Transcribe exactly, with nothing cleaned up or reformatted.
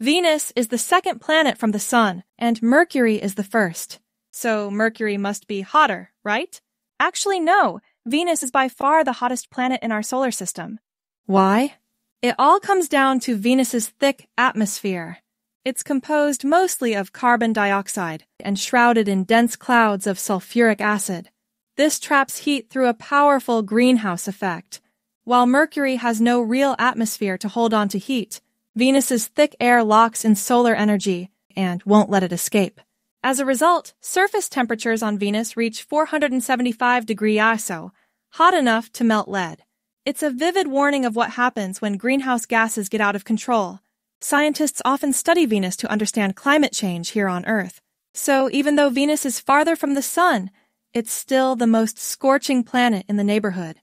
Venus is the second planet from the Sun, and Mercury is the first. So Mercury must be hotter, right? Actually, no. Venus is by far the hottest planet in our solar system. Why? It all comes down to Venus's thick atmosphere. It's composed mostly of carbon dioxide and shrouded in dense clouds of sulfuric acid. This traps heat through a powerful greenhouse effect. While Mercury has no real atmosphere to hold on to heat, Venus's thick air locks in solar energy and won't let it escape. As a result, surface temperatures on Venus reach four hundred seventy-five degrees Celsius, hot enough to melt lead. It's a vivid warning of what happens when greenhouse gases get out of control. Scientists often study Venus to understand climate change here on Earth. So even though Venus is farther from the Sun, it's still the most scorching planet in the neighborhood.